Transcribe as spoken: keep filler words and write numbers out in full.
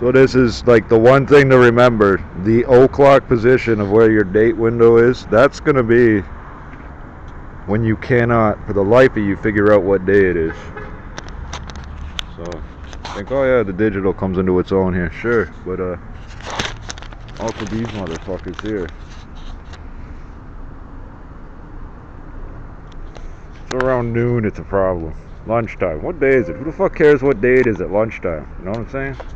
So this is like the one thing to remember, the o'clock position of where your date window is. That's going to be when you cannot, for the life of you, figure out what day it is. So I think, oh yeah, the digital comes into its own here, sure, but uh, also these motherfuckers here. So around noon, it's a problem. Lunchtime. What day is it? Who the fuck cares what day it is at lunchtime? You know what I'm saying?